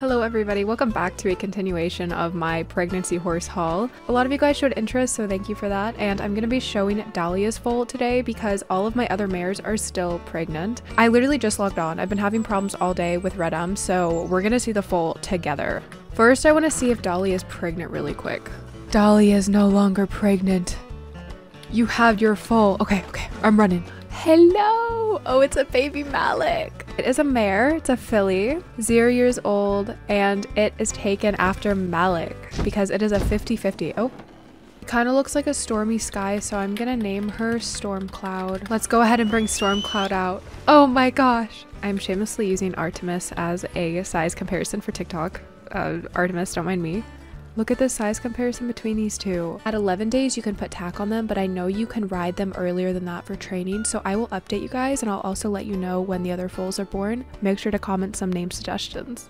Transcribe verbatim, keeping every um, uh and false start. Hello everybody, welcome back to a continuation of my pregnancy horse haul. A lot of you guys showed interest, so thank you for that, and I'm going to be showing Dahlia's foal today because all of my other mares are still pregnant. I literally just logged on. I've been having problems all day with Red M, so we're going to see the foal together. First, I want to see if Dahlia is pregnant really quick. Dahlia is no longer pregnant. You have your foal. Okay, okay, I'm running. Hello! Oh, it's a baby Malik. It is a mare, it's a filly, zero years old, and it is taken after Malik because it is a fifty fifty. Oh, it kind of looks like a stormy sky, so I'm gonna name her Stormcloud. Let's go ahead and bring Stormcloud out. Oh my gosh! I'm shamelessly using Artemis as a size comparison for TikTok. Uh, Artemis, don't mind me. Look at the size comparison between these two. At eleven days, you can put tack on them, but I know you can ride them earlier than that for training, so I will update you guys, and I'll also let you know when the other foals are born. Make sure to comment some name suggestions.